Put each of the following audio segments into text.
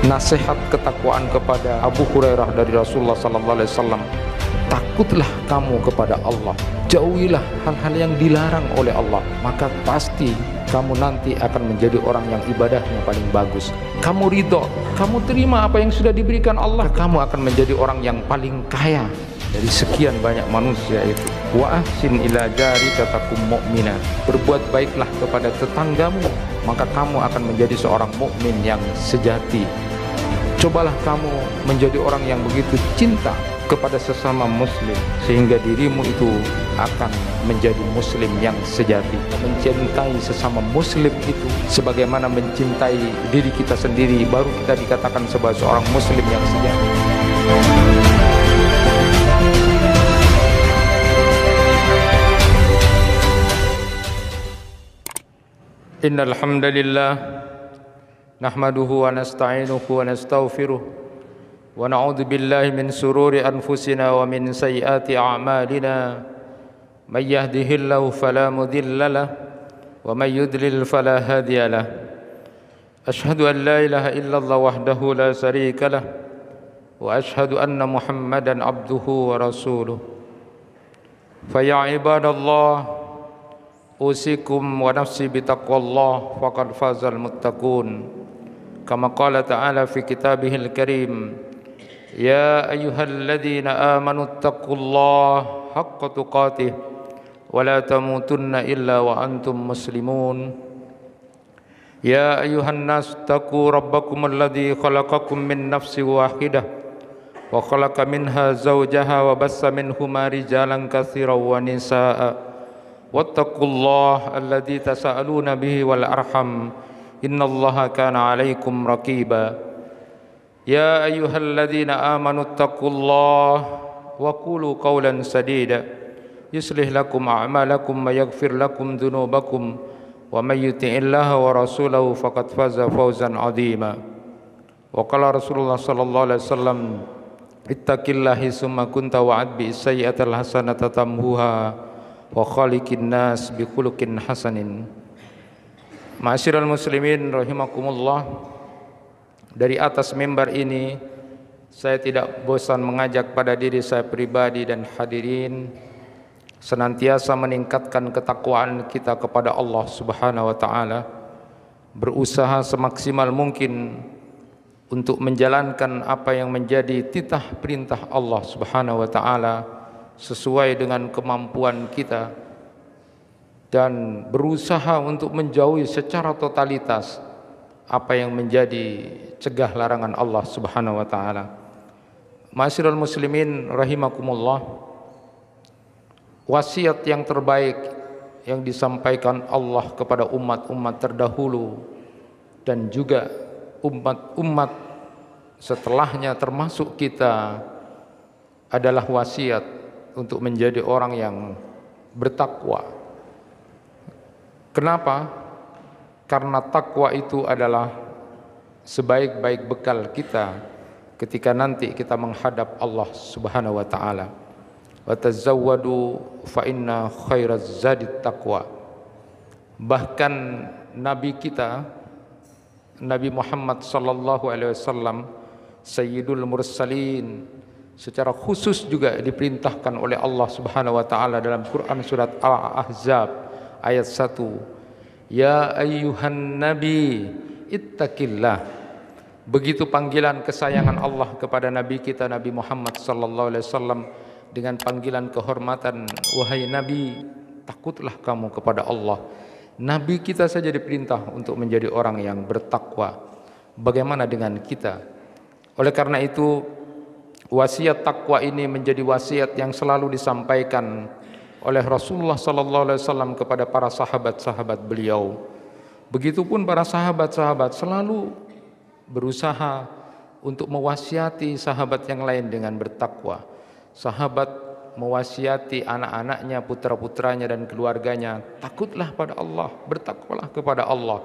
Nasihat ketakwaan kepada Abu Hurairah dari Rasulullah SAW. Takutlah kamu kepada Allah, jauhilah hal-hal yang dilarang oleh Allah, maka pasti kamu nanti akan menjadi orang yang ibadahnya paling bagus. Kamu ridho, kamu terima apa yang sudah diberikan Allah, kamu akan menjadi orang yang paling kaya dari sekian banyak manusia itu. Wa ahsin ila jarika takum mu'mina. Berbuat baiklah kepada tetanggamu, maka kamu akan menjadi seorang mukmin yang sejati. Cobalah kamu menjadi orang yang begitu cinta kepada sesama muslim, sehingga dirimu itu akan menjadi muslim yang sejati. Mencintai sesama muslim itu sebagaimana mencintai diri kita sendiri, baru kita dikatakan sebagai seorang muslim yang sejati. Innal hamdalillah nahmaduhu wa nasta'inuhu wa nastaghfiruh wa na'udzu billahi min sururi anfusina wa min sayyiati a'malina may yahdihillahu fala mudilla lah wa may yudlil fala hadiya lah ashhadu an la ilaha illallah wahdahu la syarika lah wa ashhadu anna muhammadan abduhu wa rasuluh. Fa ya ibadallah usikum wa nafsi bitaqwallah faqad fazal muttaqun kama qala ta'ala fi kitabihil karim ya ayyuhalladzina amanu taqullaha haqqa tuqatih wa la tamutunna illa wa antum muslimun ya ayyuhannas taqu rabbakumul ladzi khalaqakum min nafsin wahidah wa khalaqa minha zawjaha wa bassa minhuma rijalan katsiran wa nisaa wattaqullaha alladzi tasaaluna bihi wal arham innallaha kana alaikum raqiba ya ayyuhalladzina amanu taqullaha wa qulu qawlan sadida yuslih lakum a'malakum wa yaghfir lakum dhunubakum wa may yuti'illaha wa rasulahu faqad faza fawzan 'azima. Wa qala Rasulullah sallallahu alaihi wasallam ittaqillahi summa kunta wa'ad bi sayyi'atil hasanata tamhuha wa khaliqin nas bi khuluqin hasanin. Ma'asyiral muslimin rahimakumullah, dari atas mimbar ini saya tidak bosan mengajak pada diri saya pribadi dan hadirin senantiasa meningkatkan ketakwaan kita kepada Allah Subhanahu wa taala, berusaha semaksimal mungkin untuk menjalankan apa yang menjadi titah perintah Allah Subhanahu wa taala sesuai dengan kemampuan kita, dan berusaha untuk menjauhi secara totalitas apa yang menjadi cegah larangan Allah Subhanahu wa taala. Ma'asyiral muslimin rahimakumullah, wasiat yang terbaik yang disampaikan Allah kepada umat-umat terdahulu dan juga umat-umat setelahnya termasuk kita adalah wasiat untuk menjadi orang yang bertakwa. Kenapa? Karena takwa itu adalah sebaik-baik bekal kita ketika nanti kita menghadap Allah Subhanahu wa taala. Wa tazawwadu fa inna khairaz zadit taqwa. Bahkan nabi kita Nabi Muhammad sallallahu alaihi wasallam sayyidul mursalin secara khusus juga diperintahkan oleh Allah Subhanahu wa taala dalam Quran surat Al-Ahzab ayat 1. Ya ayyuhan nabi ittaqillah. Begitu panggilan kesayangan Allah kepada nabi kita Nabi Muhammad sallallahu alaihi wasallam dengan panggilan kehormatan, wahai nabi, takutlah kamu kepada Allah. Nabi kita saja diperintah untuk menjadi orang yang bertakwa. Bagaimana dengan kita? Oleh karena itu wasiat takwa ini menjadi wasiat yang selalu disampaikan oleh Rasulullah sallallahu alaihi wasallam kepada para sahabat-sahabat beliau. Begitupun para sahabat-sahabat selalu berusaha untuk mewasiati sahabat yang lain dengan bertakwa. Sahabat mewasiati anak-anaknya, putra-putranya dan keluarganya, takutlah pada Allah, bertakwalah kepada Allah.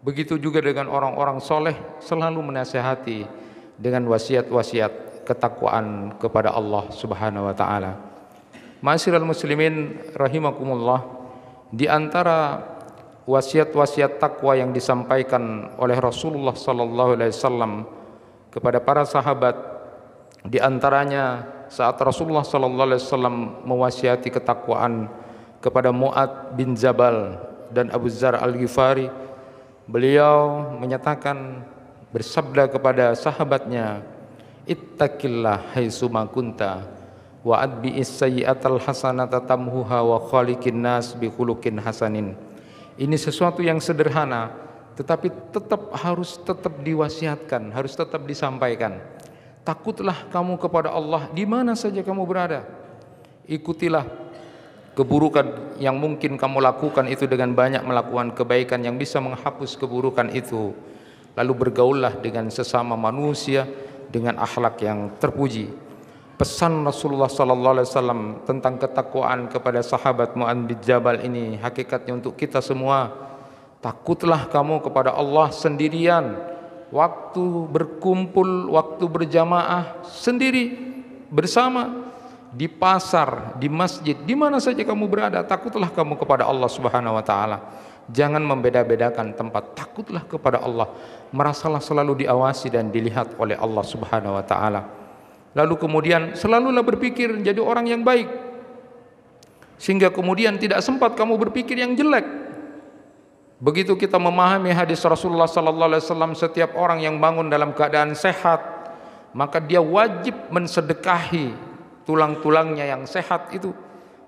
Begitu juga dengan orang-orang soleh, selalu menasehati dengan wasiat-wasiat ketakwaan kepada Allah Subhanahu wa taala. Ma'asyiral muslimin rahimakumullah, di antara wasiat-wasiat takwa yang disampaikan oleh Rasulullah sallallahu alaihi wasallam kepada para sahabat, di antaranya saat Rasulullah sallallahu alaihi wasallam mewasiati ketakwaan kepada Mu'adz bin Jabal dan Abu Dzar Al-Ghifari, beliau menyatakan, bersabda kepada sahabatnya, ittaqillah haitsuma kunta wa adbi'is sayyi'atal hasanata tamhuha wa khaliqin nas bi khuluqin hasanin. Ini sesuatu yang sederhana tetapi harus tetap diwasiatkan, harus tetap disampaikan. Takutlah kamu kepada Allah di mana saja kamu berada. Ikutilah keburukan yang mungkin kamu lakukan itu dengan banyak melakukan kebaikan yang bisa menghapus keburukan itu. Lalu bergaullah dengan sesama manusia dengan akhlak yang terpuji. Pesan Rasulullah sallallahu alaihi wasallam tentang ketakwaan kepada sahabat Mu'adz bin Jabal ini hakikatnya untuk kita semua. Takutlah kamu kepada Allah sendirian, waktu berkumpul, waktu berjamaah, sendiri, bersama, di pasar, di masjid, di mana saja kamu berada, takutlah kamu kepada Allah Subhanahu wa taala. Jangan membeda-bedakan tempat, takutlah kepada Allah. Merasalah selalu diawasi dan dilihat oleh Allah Subhanahu wa taala. Lalu kemudian selalulah berpikir jadi orang yang baik, sehingga kemudian tidak sempat kamu berpikir yang jelek. Begitu kita memahami hadis Rasulullah sallallahu alaihi wasallam, setiap orang yang bangun dalam keadaan sehat, maka dia wajib mensedekahi tulang-tulangnya yang sehat itu.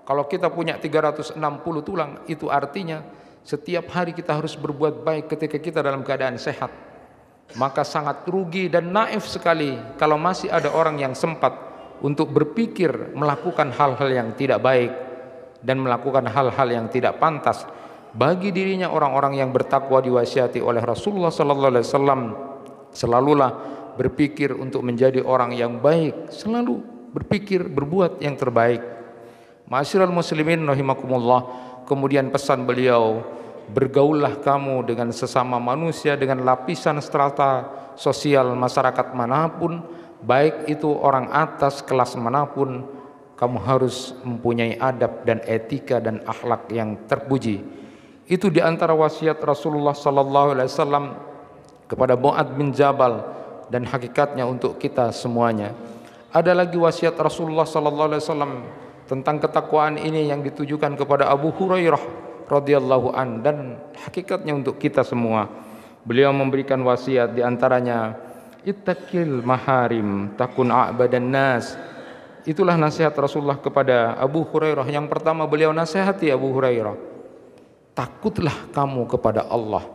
Kalau kita punya 360 tulang, itu artinya setiap hari kita harus berbuat baik ketika kita dalam keadaan sehat. Maka sangat rugi dan naif sekali kalau masih ada orang yang sempat untuk berpikir melakukan hal-hal yang tidak baik dan melakukan hal-hal yang tidak pantas. Bagi dirinya orang-orang yang bertakwa diwasiati oleh Rasulullah sallallahu alaihi wasallam, selalulah berpikir untuk menjadi orang yang baik, selalu berpikir berbuat yang terbaik. Ma'asyiral muslimin rahimakumullah. Kemudian pesan beliau, bergaullah kamu dengan sesama manusia dengan lapisan strata sosial masyarakat manapun, baik itu orang atas kelas manapun, kamu harus mempunyai adab dan etika dan akhlak yang terpuji. Itu diantara wasiat Rasulullah sallallahu alaihi wasallam kepada Mu'adz bin Jabal dan hakikatnya untuk kita semuanya. Ada lagi wasiat Rasulullah sallallahu alaihi wasallam tentang ketakwaan ini yang ditujukan kepada Abu Hurairah radhiyallahu an dan hakikatnya untuk kita semua. Beliau memberikan wasiat di antaranya, ittaqil maharim takun a'badan nas. Itulah nasihat Rasulullah kepada Abu Hurairah. Yang pertama beliau nasihati Abu Hurairah, takutlah kamu kepada Allah,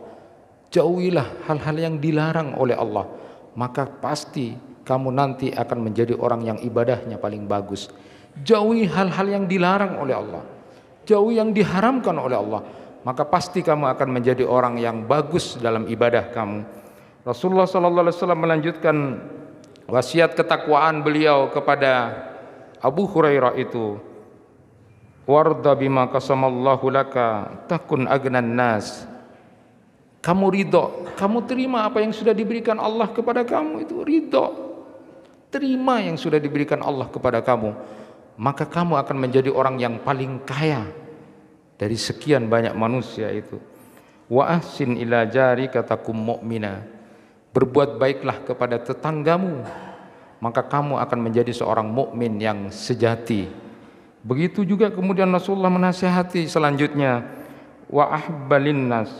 jauhilah hal-hal yang dilarang oleh Allah, maka pasti kamu nanti akan menjadi orang yang ibadahnya paling bagus. Jauhi hal-hal yang dilarang oleh Allah, jauhi yang diharamkan oleh Allah, maka pasti kamu akan menjadi orang yang bagus dalam ibadah kamu. Rasulullah sallallahu alaihi wasallam melanjutkan wasiat ketakwaan beliau kepada Abu Hurairah itu, warda bima qasamallahu laka takun agnan nas. Kamu ridho, kamu terima apa yang sudah diberikan Allah kepada kamu, itu ridho, terima yang sudah diberikan Allah kepada kamu, maka kamu akan menjadi orang yang paling kaya dari sekian banyak manusia itu. Wa ahsin ila jarika takum mu'mina, berbuat baiklah kepada tetanggamu, maka kamu akan menjadi seorang mukmin yang sejati. Begitu juga kemudian Rasulullah menasihati selanjutnya, wa ahbalin nas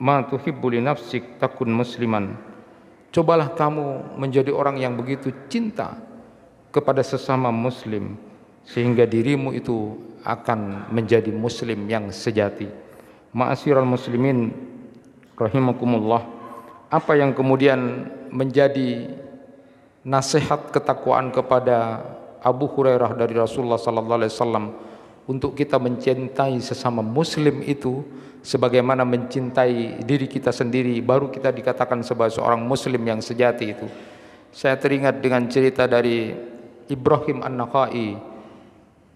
ma tuhibbu li nafsik takun musliman. Cobalah kamu menjadi orang yang begitu cinta kepada sesama muslim sehingga dirimu itu akan menjadi muslim yang sejati. Ma'asyiral muslimin rahimakumullah, apa yang kemudian menjadi nasihat ketakwaan kepada Abu Hurairah dari Rasulullah sallallahu alaihi wasallam untuk kita mencintai sesama muslim itu sebagaimana mencintai diri kita sendiri, baru kita dikatakan sebagai seorang muslim yang sejati itu. Saya teringat dengan cerita dari Ibrahim an-Nakha'i,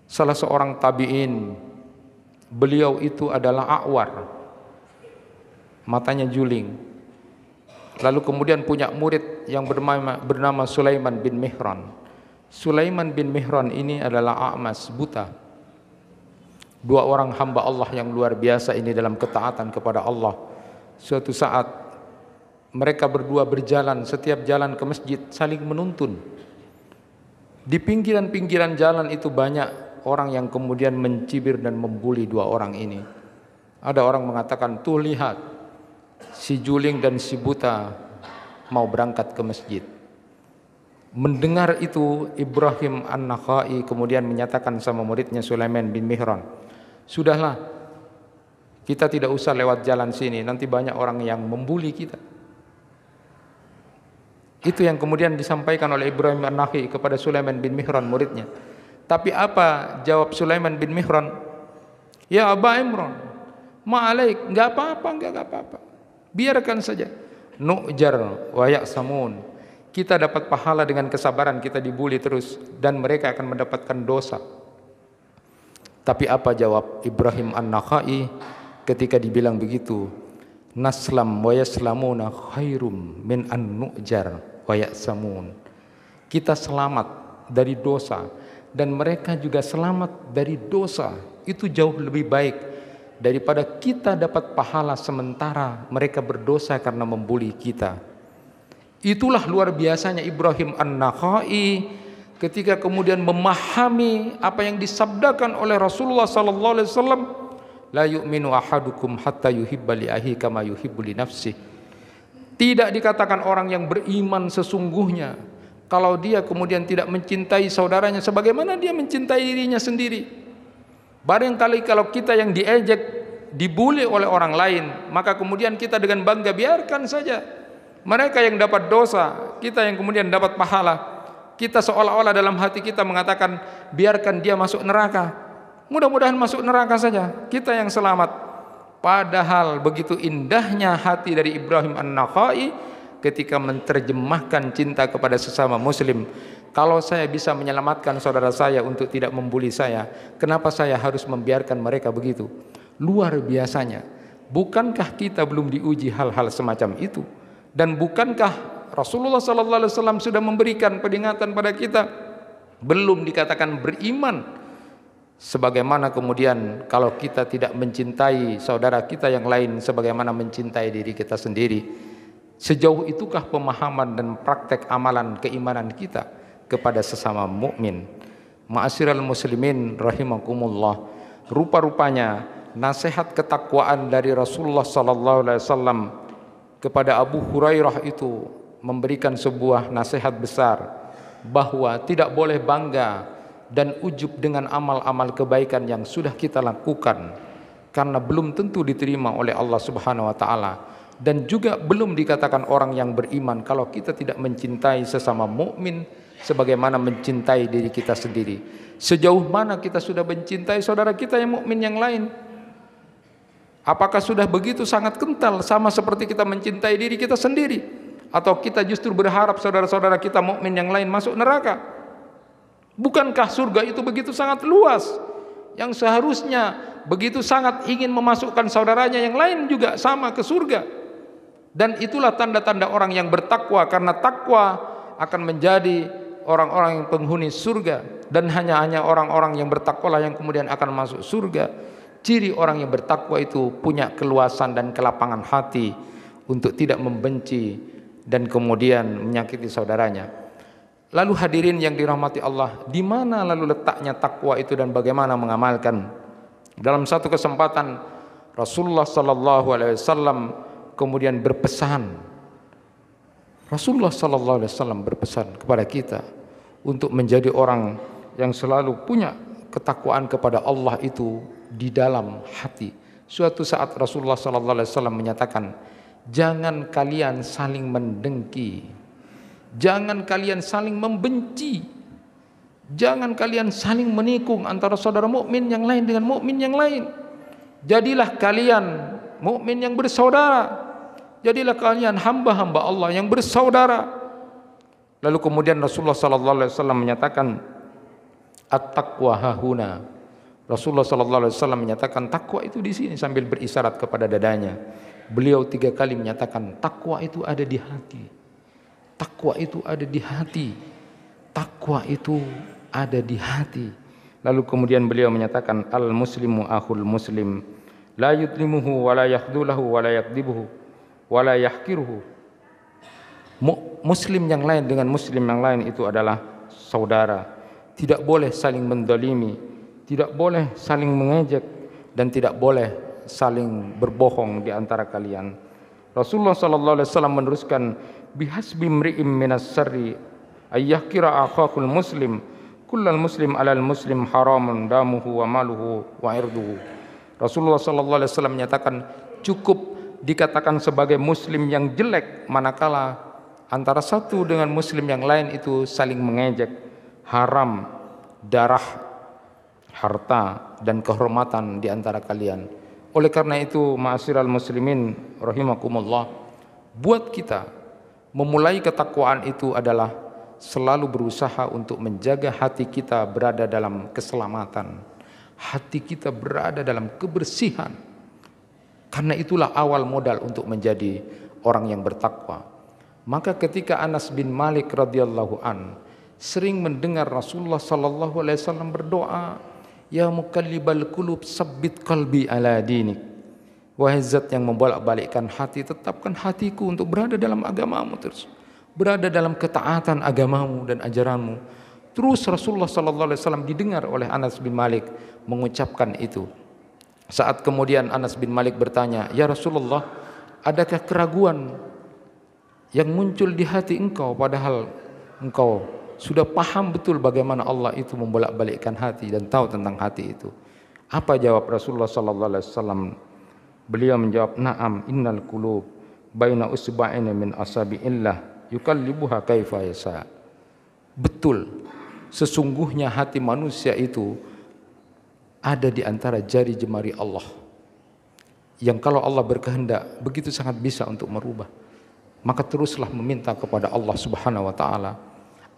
salah seorang tabi'in. Beliau itu adalah a'war, matanya juling. Lalu kemudian punya murid yang bernama Sulaiman bin Mihran. Sulaiman bin Mihran ini adalah a'mas, buta. Dua orang hamba Allah yang luar biasa ini dalam ketaatan kepada Allah. Suatu saat mereka berdua berjalan, setiap jalan ke masjid saling menuntun. Di pinggiran-pinggiran jalan itu banyak orang yang kemudian mencibir dan membuli dua orang ini. Ada orang mengatakan, tuh lihat, si juling dan si buta mau berangkat ke masjid. Mendengar itu Ibrahim an-Nakha'i kemudian menyatakan sama muridnya Sulaiman bin Mihran, sudahlah, kita tidak usah lewat jalan sini, nanti banyak orang yang membuli kita. Itu yang kemudian disampaikan oleh Ibrahim an-Nakha'i kepada Sulaiman bin Mihran, muridnya. Tapi apa jawab Sulaiman bin Mihran? Ya Aba Imran, ma'alaik, enggak apa-apa, biarkan saja. Nu'jar wa ya'samun, kita dapat pahala dengan kesabaran, kita dibully terus, dan mereka akan mendapatkan dosa. Tapi apa jawab Ibrahim an-Nakha'i ketika dibilang begitu? Naslam wa yaslamuna khairum min an-nu'jar wa ya'samun. Kita selamat dari dosa dan mereka juga selamat dari dosa. Itu jauh lebih baik daripada kita dapat pahala sementara mereka berdosa karena membuli kita. Itulah luar biasanya Ibrahim an-Nakha'i ketika kemudian memahami apa yang disabdakan oleh Rasulullah sallallahu alaihi wasallam, la yu'minu ahadukum hatta yuhibba li ahihi kama yuhibbu li nafsihi. Tidak dikatakan orang yang beriman sesungguhnya kalau dia kemudian tidak mencintai saudaranya sebagaimana dia mencintai dirinya sendiri. Barangkali kalau kita yang diejek, dibuli oleh orang lain, maka kemudian kita dengan bangga biarkan saja. Mereka yang dapat dosa, kita yang kemudian dapat pahala. Kita seolah-olah dalam hati kita mengatakan, biarkan dia masuk neraka, mudah-mudahan masuk neraka saja, kita yang selamat. Padahal begitu indahnya hati dari Ibrahim an-Nakha'i ketika menerjemahkan cinta kepada sesama muslim. Kalau saya bisa menyelamatkan saudara saya untuk tidak membuli saya, kenapa saya harus membiarkan mereka begitu? Luar biasanya. Bukankah kita belum diuji hal-hal semacam itu? Dan bukankah Rasulullah sallallahu alaihi wasallam sudah memberikan peringatan pada kita? Belum dikatakan beriman sebagaimana kemudian kalau kita tidak mencintai saudara kita yang lain sebagaimana mencintai diri kita sendiri. Sejauh itukah pemahaman dan praktek amalan keimanan kita kepada sesama mukmin? Ma'asyiral muslimin rahimakumullah. Rupa-rupanya nasihat ketakwaan dari Rasulullah sallallahu alaihi wasallam kepada Abu Hurairah itu memberikan sebuah nasihat besar bahwa tidak boleh bangga dan ujub dengan amal-amal kebaikan yang sudah kita lakukan karena belum tentu diterima oleh Allah Subhanahu wa taala, dan juga belum dikatakan orang yang beriman kalau kita tidak mencintai sesama mukmin sebagaimana mencintai diri kita sendiri. Sejauh mana kita sudah mencintai saudara kita yang mukmin yang lain? Apakah sudah begitu sangat kental sama seperti kita mencintai diri kita sendiri? Atau kita justru berharap saudara-saudara kita mukmin yang lain masuk neraka? Bukankah surga itu begitu sangat luas? Yang seharusnya begitu sangat ingin memasukkan saudaranya yang lain juga sama ke surga. Dan itulah tanda-tanda orang yang bertakwa, karena takwa akan menjadi orang-orang yang penghuni surga. Dan hanya orang-orang yang bertakwalah yang kemudian akan masuk surga. Ciri orang yang bertakwa itu punya keluasan dan kelapangan hati untuk tidak membenci dan kemudian menyakiti saudaranya. Lalu hadirin yang dirahmati Allah, di mana lalu letaknya takwa itu dan bagaimana mengamalkan? Dalam satu kesempatan Rasulullah sallallahu alaihi wasallam kemudian berpesan. Rasulullah sallallahu alaihi wasallam berpesan kepada kita untuk menjadi orang yang selalu punya ketakwaan kepada Allah itu di dalam hati. Suatu saat Rasulullah sallallahu alaihi wasallam menyatakan, "Jangan kalian saling mendengki. Jangan kalian saling membenci. Jangan kalian saling menikung antara saudara mukmin yang lain dengan mukmin yang lain. Jadilah kalian mukmin yang bersaudara. Jadilah kalian hamba-hamba Allah yang bersaudara." Lalu kemudian Rasulullah sallallahu alaihi wasallam menyatakan, "At-taqwa hahuna." Rasulullah sallallahu alaihi wasallam menyatakan takwa itu di sini sambil berisyarat kepada dadanya. Beliau 3 kali menyatakan takwa itu ada di hati. Takwa itu ada di hati. Takwa itu ada di hati. Lalu kemudian beliau menyatakan al-muslimu akhul muslim la yudlimuhu wa la yakhdulahu wa la yakdibuhu wa la yahkiruhu. Muslim yang lain dengan muslim yang lain itu adalah saudara. Tidak boleh saling mendalimi, tidak boleh saling mengejek, dan tidak boleh saling berbohong di antara kalian. Rasulullah sallallahu alaihi wasallam meneruskan bihasbi mri'im minas syarri ayyahkira akhahul muslim kullal muslim alal muslim haramun damuhu wa maluhu wa irduhu. Rasulullah sallallahu alaihi wasallam menyatakan cukup dikatakan sebagai muslim yang jelek manakala antara satu dengan muslim yang lain itu saling mengejek, haram darah, harta dan kehormatan di antara kalian. Oleh karena itu, ma'asyiral muslimin rahimakumullah, buat kita memulai ketakwaan itu adalah selalu berusaha untuk menjaga hati kita berada dalam keselamatan, hati kita berada dalam kebersihan. Karena itulah awal modal untuk menjadi orang yang bertakwa. Maka ketika Anas bin Malik radhiyallahu an sering mendengar Rasulullah sallallahu alaihi wasallam berdoa, ya mukallibal qulub sabbit qalbi ala dinik. Wahai zat yang membolak-balikkan hati, tetapkan hatiku untuk berada dalam agamamu terus. Berada dalam ketaatan agamamu dan ajaranmu. Terus Rasulullah sallallahu alaihi wasallam didengar oleh Anas bin Malik mengucapkan itu. Saat kemudian Anas bin Malik bertanya, "Ya Rasulullah, adakah keraguan yang muncul di hati engkau padahal engkau sudah paham betul bagaimana Allah itu membolak-balikkan hati dan tahu tentang hati itu?" Apa jawab Rasulullah sallallahu alaihi wasallam? Beliau menjawab, "Na'am, innal qulub baina usba'in min asabi'illah yukallibuha kaifa yasha." Betul. Sesungguhnya hati manusia itu ada di antara jari-jemari Allah. Yang kalau Allah berkehendak, begitu sangat bisa untuk merubah. Maka teruslah meminta kepada Allah Subhanahu wa taala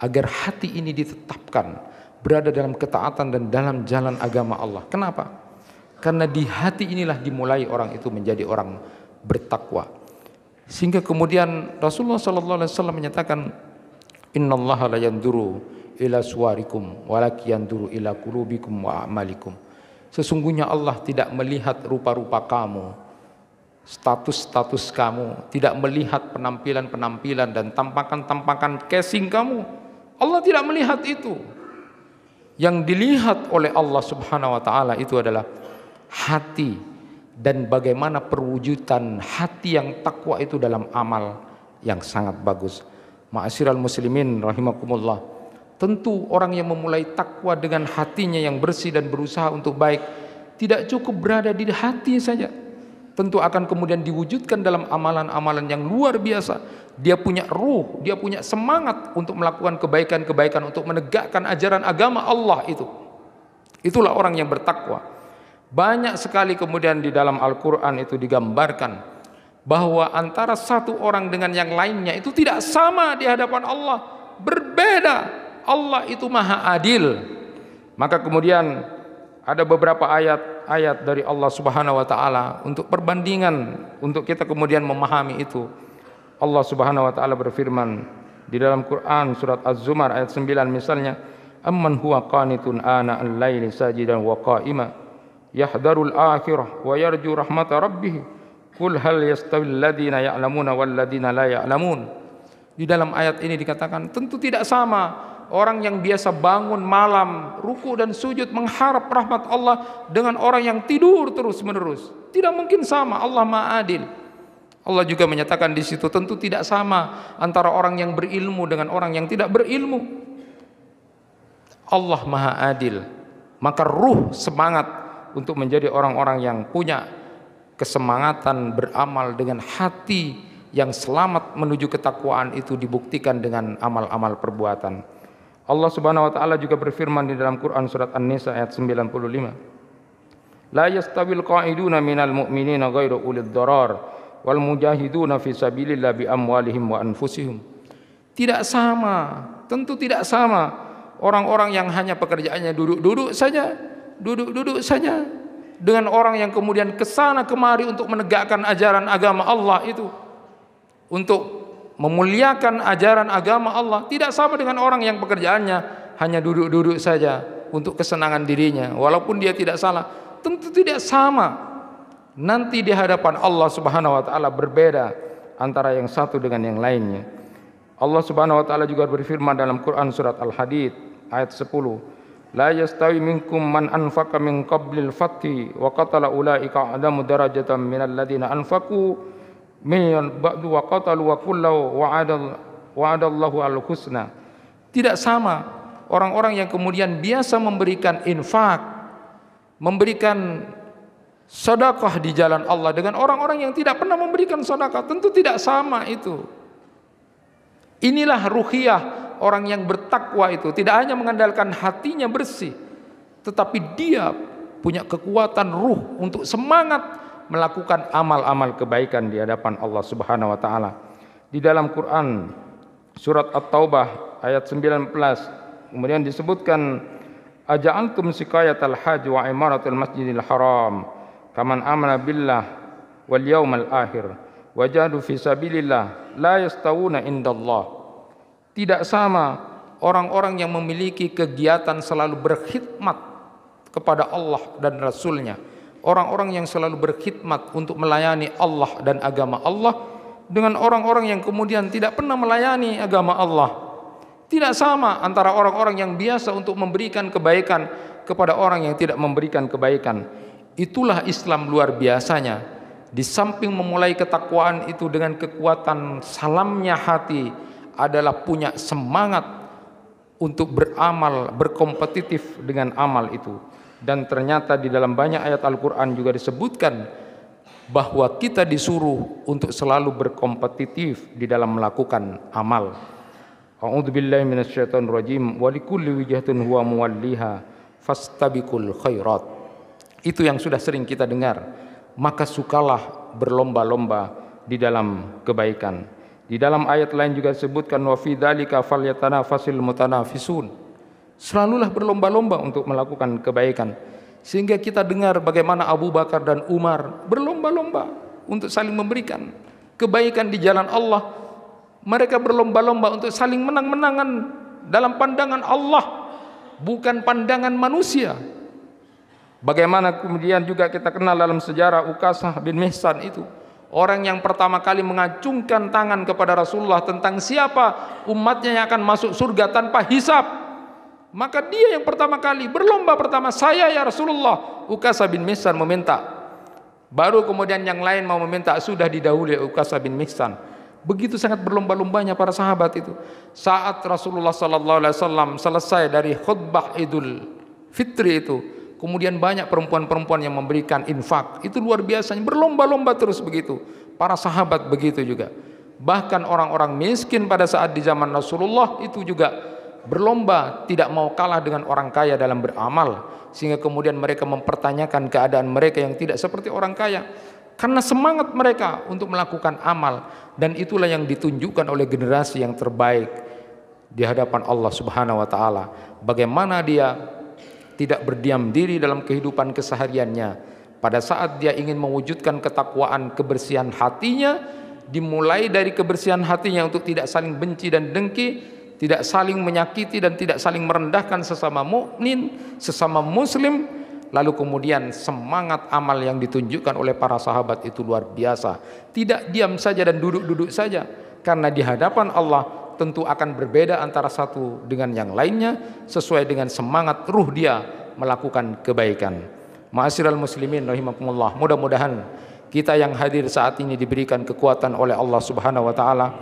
agar hati ini ditetapkan berada dalam ketaatan dan dalam jalan agama Allah. Kenapa? Karena di hati inilah dimulai orang itu menjadi orang bertakwa. Sehingga kemudian Rasulullah sallallahu alaihi wasallam menyatakan, "Innallaha la yanduru ila suwarikum walakin yanduru ila qulubikum wa a'malikum." Sesungguhnya Allah tidak melihat rupa-rupa kamu, status-status kamu, tidak melihat penampilan-penampilan dan tampakan-tampakan casing kamu. Allah tidak melihat itu. Yang dilihat oleh Allah Subhanahu wa taala itu adalah hati dan bagaimana perwujudan hati yang takwa itu dalam amal yang sangat bagus. Ma'asyiral muslimin rahimakumullah. Tentu orang yang memulai takwa dengan hatinya yang bersih dan berusaha untuk baik tidak cukup berada di hati saja. Tentu akan kemudian diwujudkan dalam amalan-amalan yang luar biasa. Dia punya ruh, dia punya semangat untuk melakukan kebaikan-kebaikan, untuk menegakkan ajaran agama Allah itu. Itulah orang yang bertakwa. Banyak sekali kemudian di dalam Al-Quran itu digambarkan bahwa antara satu orang dengan yang lainnya itu tidak sama di hadapan Allah. Berbeda. Allah itu maha adil. Maka kemudian ada beberapa ayat-ayat dari Allah Subhanahu wa taala untuk perbandingan untuk kita kemudian memahami itu. Allah Subhanahu wa taala berfirman di dalam Quran surat Az-Zumar ayat 9 misalnya, "Amman huwa qanitun ana al-laili sajidan wa qa'ima yahdharul akhirah wa yarju rahmata rabbih qul hal yastawil ladina ya'lamuna wal ladina la ya'lamun." Di dalam ayat ini dikatakan tentu tidak sama orang yang biasa bangun malam, ruku dan sujud mengharap rahmat Allah dengan orang yang tidur terus-menerus. Tidak mungkin sama, Allah Maha Adil. Allah juga menyatakan di situ tentu tidak sama antara orang yang berilmu dengan orang yang tidak berilmu. Allah Maha Adil. Maka ruh semangat untuk menjadi orang-orang yang punya kesemangatan beramal dengan hati yang selamat menuju ketakwaan itu dibuktikan dengan amal-amal perbuatan. Allah Subhanahu wa taala juga berfirman di dalam Quran surat An-Nisa ayat 95. "La yastawil qa'iduna minal mu'minina ghairu ulil dharar wal mujahiduna fi sabilillah bi amwalihim wa anfusihim." Tidak sama, tentu tidak sama orang-orang yang hanya pekerjaannya duduk-duduk saja, dengan orang yang kemudian kesana kemari untuk menegakkan ajaran agama Allah itu, untuk memuliakan ajaran agama Allah, tidak sama dengan orang yang pekerjaannya hanya duduk-duduk saja untuk kesenangan dirinya, walaupun dia tidak salah. Tentu tidak sama, nanti di hadapan Allah Subhanahu wa taala berbeda antara yang satu dengan yang lainnya. Allah Subhanahu wa taala juga berfirman dalam Quran surat Al-Hadid ayat 10. La yastawi minkum man anfaqa min qablil fathi wa qatala ulaika a'zamu darajatan minal ladina anfaqu min ba'du wa qatalu wa kullu wa'adallahu al-husna. Tidak sama orang-orang yang kemudian biasa memberikan infak, memberikan sedekah di jalan Allah dengan orang-orang yang tidak pernah memberikan sedekah. Tentu tidak sama itu. Inilah ruhiyah orang yang bertakwa itu, tidak hanya mengandalkan hatinya bersih, tetapi dia punya kekuatan ruh untuk semangat melakukan amal-amal kebaikan di hadapan Allah Subhanahu wa taala. Di dalam Quran surat At-Taubah ayat 19 kemudian disebutkan, aja'antum sikayatal hajj wa imaratul masjidil haram kaman amana billah wal yaumal akhir wajadu fi sabilillah la yastawuna indallah. Tidak sama orang-orang yang memiliki kegiatan selalu berkhidmat kepada Allah dan Rasulnya, orang-orang yang selalu berkhidmat untuk melayani Allah dan agama Allah, dengan orang-orang yang kemudian tidak pernah melayani agama Allah. Tidak sama antara orang-orang yang biasa untuk memberikan kebaikan kepada orang yang tidak memberikan kebaikan. Itulah Islam luar biasanya. Di samping memulai ketakwaan itu dengan kekuatan salamnya hati, adalah punya semangat untuk beramal, berkompetitif dengan amal itu. Dan ternyata di dalam banyak ayat Al-Quran juga disebutkan bahwa kita disuruh untuk selalu berkompetitif di dalam melakukan amal. A'udzubillahi minasyaitonirrajim wa likulli wijhatin huwa muwalliha fastabiqul khairat. Itu yang sudah sering kita dengar. Maka sukalah berlomba-lomba di dalam kebaikan. Di dalam ayat lain juga disebutkan, wa fi dzalika falyatanafasil mutanafisun. Selalulah berlomba-lomba untuk melakukan kebaikan. Sehingga kita dengar bagaimana Abu Bakar dan Umar berlomba-lomba untuk saling memberikan kebaikan di jalan Allah. Mereka berlomba-lomba untuk saling menang-menangan dalam pandangan Allah, bukan pandangan manusia. Bagaimana kemudian juga kita kenal dalam sejarah Ukkasha bin Mihsan itu, orang yang pertama kali mengacungkan tangan kepada Rasulullah tentang siapa umatnya yang akan masuk surga tanpa hisab. Maka dia yang pertama kali berlomba pertama, saya ya Rasulullah. Ukkasha bin Mihsan meminta. Baru kemudian yang lain mau meminta, sudah didahului Ukkasha bin Mihsan. Begitu sangat berlomba-lombanya para sahabat itu. Saat Rasulullah SAW selesai dari khutbah Idul Fitri itu, kemudian banyak perempuan-perempuan yang memberikan infak. Itu luar biasanya, berlomba-lomba terus begitu. Para sahabat begitu juga. Bahkan orang-orang miskin pada saat di zaman Rasulullah itu juga berlomba, tidak mau kalah dengan orang kaya dalam beramal. Sehingga kemudian mereka mempertanyakan keadaan mereka yang tidak seperti orang kaya, karena semangat mereka untuk melakukan amal. Dan itulah yang ditunjukkan oleh generasi yang terbaik di hadapan Allah Subhanahu wa taala. Bagaimana dia tidak berdiam diri dalam kehidupan kesehariannya. Pada saat dia ingin mewujudkan ketakwaan, kebersihan hatinya, dimulai dari kebersihan hatinya untuk tidak saling benci dan dengki, tidak saling menyakiti dan tidak saling merendahkan sesama mukmin, sesama muslim. Lalu kemudian semangat amal yang ditunjukkan oleh para sahabat itu luar biasa. Tidak diam saja dan duduk-duduk saja, karena di hadapan Allah tentu akan berbeda antara satu dengan yang lainnya, sesuai dengan semangat ruh dia melakukan kebaikan. Ma'asyiral muslimin rahimakumullah, mudah-mudahan kita yang hadir saat ini diberikan kekuatan oleh Allah Subhanahu wa taala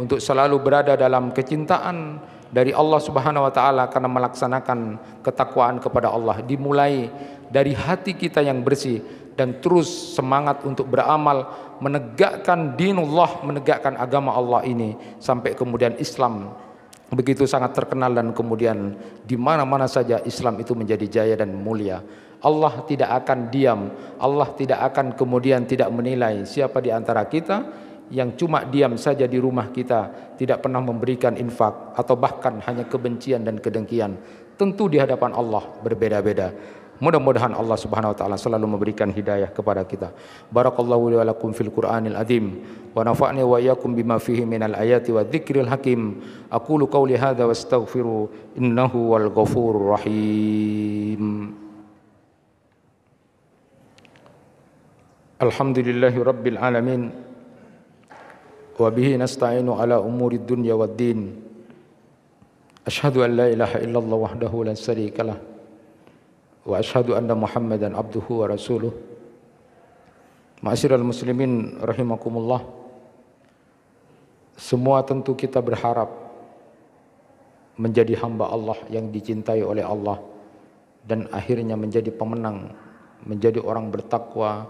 untuk selalu berada dalam kecintaan dari Allah Subhanahu wa taala, karena melaksanakan ketakwaan kepada Allah dimulai dari hati kita yang bersih, dan terus semangat untuk beramal, menegakkan dinullah, menegakkan agama Allah ini, sampai kemudian Islam begitu sangat terkenal dan kemudian di mana-mana saja Islam itu menjadi jaya dan mulia. Allah tidak akan diam, Allah tidak akan kemudian tidak menilai siapa di antara kita yang cuma diam saja di rumah kita, tidak pernah memberikan infak, atau bahkan hanya kebencian dan kedengkian. Tentu di hadapan Allah berbeda-beda. Mudah-mudahan Allah Subhanahu wa taala selalu memberikan hidayah kepada kita. Barakallahu li wa lakum fil Qur'anil azim wa nafa'ni wa iyyakum bima fihi minal ayati wadh-dzikril hakim. Aqulu qawli hadza wastaghfiru innahu wal ghafurur rahim. Alhamdulillahi rabbil alamin wa bihi nasta'inu ala umuri dunya waddin. Asyhadu an la ilaha illallah wahdahu la syarikalah wa asyhadu anna Muhammadan abduhu wa rasuluh. Ma'asyiral muslimin rahimakumullah. Semua tentu kita berharap menjadi hamba Allah yang dicintai oleh Allah dan akhirnya menjadi pemenang, menjadi orang bertakwa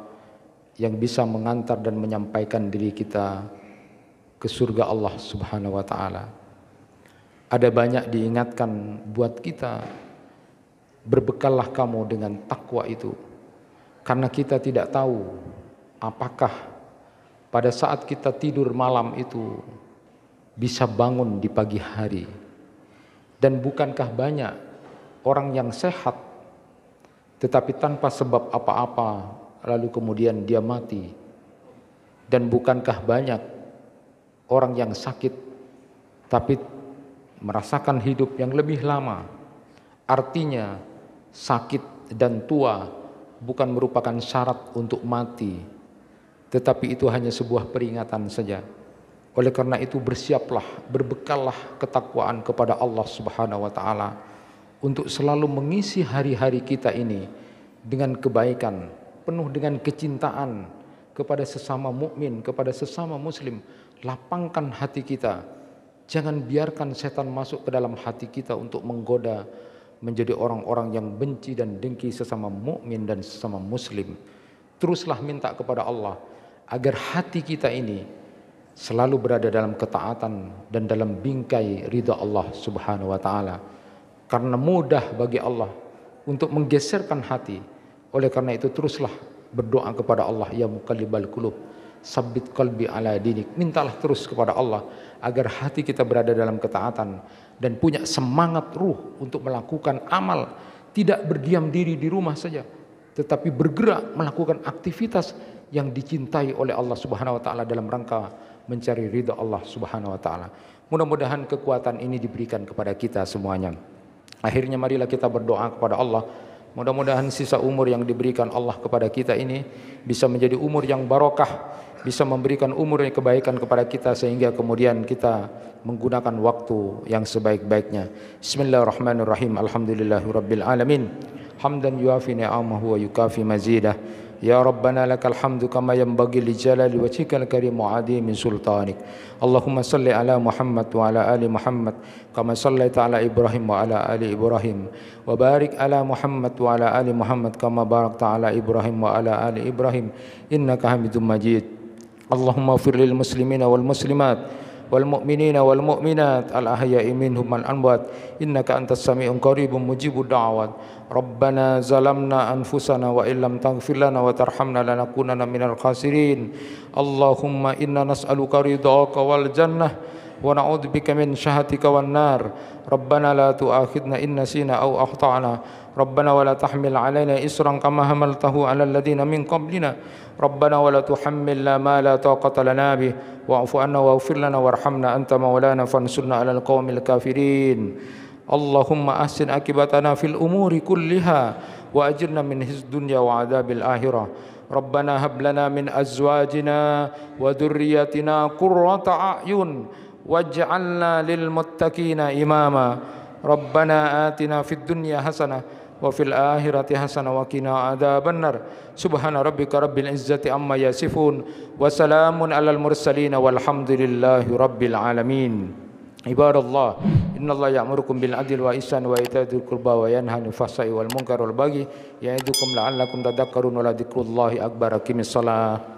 yang bisa mengantar dan menyampaikan diri kita ke surga Allah Subhanahu wa taala. Ada banyak diingatkan buat kita, berbekallah kamu dengan takwa itu, karena kita tidak tahu apakah pada saat kita tidur malam itu bisa bangun di pagi hari. Dan bukankah banyak orang yang sehat tetapi tanpa sebab apa-apa lalu kemudian dia mati? Dan bukankah banyak orang yang sakit tapi merasakan hidup yang lebih lama? Artinya sakit dan tua bukan merupakan syarat untuk mati, tetapi itu hanya sebuah peringatan saja. Oleh karena itu bersiaplah, berbekallah ketakwaan kepada Allah Subhanahu wa taala untuk selalu mengisi hari-hari kita ini dengan kebaikan, penuh dengan kecintaan kepada sesama mukmin, kepada sesama muslim. Lapangkan hati kita. Jangan biarkan setan masuk ke dalam hati kita untuk menggoda menjadi orang-orang yang benci dan dengki sesama mukmin dan sesama muslim. Teruslah minta kepada Allah agar hati kita ini selalu berada dalam ketaatan dan dalam bingkai ridha Allah Subhanahu wa taala. Karena mudah bagi Allah untuk menggeserkan hati. Oleh karena itu teruslah berdoa kepada Allah, ya muqallibal qulub, sabbit qalbi ala dinik. Mintalah terus kepada Allah agar hati kita berada dalam ketaatan dan punya semangat ruh untuk melakukan amal, tidak berdiam diri di rumah saja, tetapi bergerak melakukan aktivitas yang dicintai oleh Allah Subhanahu wa taala dalam rangka mencari ridha Allah Subhanahu wa taala. Mudah-mudahan kekuatan ini diberikan kepada kita semuanya. Akhirnya marilah kita berdoa kepada Allah. Mudah-mudahan sisa umur yang diberikan Allah kepada kita ini bisa menjadi umur yang barokah, bisa memberikan umur yang kebaikan kepada kita sehingga kemudian kita menggunakan waktu yang sebaik-baiknya. Bismillahirrahmanirrahim. Alhamdulillahirabbil alamin. Hamdan yuafi ni'amahu wa yukafi mazidah. Ya Rabbana lakal hamdu kama yanbaghi li jalali wajhikal karim wa 'azimi sultanik. Allahumma salli ala Muhammad wa ala ali Muhammad kama sallaita ala Ibrahim wa ala ali Ibrahim wa barik ala Muhammad wa ala ali Muhammad kama barakta ala Ibrahim wa ala ali Ibrahim innaka Hamidum Majid. Allahumma ighfir lil muslimina wal muslimat wal mu'minina wal mu'minat al ahya'i minhum wal amwat innaka antas sami'un qaribun mujibud da'awat. Rabbana zalamna anfusana wa illam taghfir lana wa tarhamna lanakunanna minal khasirin. Allahumma inna nas'aluka ridhaka wal jannah wa na'udzubika min syahhatika wan nar. Rabbana la tu'akhidna in nasina aw akhta'na. Rabbana wa la tahmil 'alaina isran kama hamaltahu 'alal ladina min qablina. Rabbana wa la tuhammilna ma la taqata lana bih wa'fu 'anna waghfir lana warhamna anta maulana fansurna 'alal qaumil kafirin. Allahumma ahsin 'aqibatana fil umuri kulliha wa ajirna min hizdid dunya wa 'adzabil akhirah. Rabbana hab lana min azwajina wa dhurriyyatina qurrata a'yun waj'alna lil muttaqina imama. Rabbana atina fid dunya hasanah wa fil akhirati hasanah wa qina adzabannar. Subhana rabbika rabbil izzati amma yasifun wa salamun alal mursalin walhamdulillahi rabbil alamin. Ibadallah, innallaha ya'murukum bil adli wa ihsan wa ita'i dzil qurba wa yanha 'anil fahsai wal munkari wal baghi ya'idukum la'allakum tadhakkarun. Wa la dzikrullahi akbar, aqimissalah.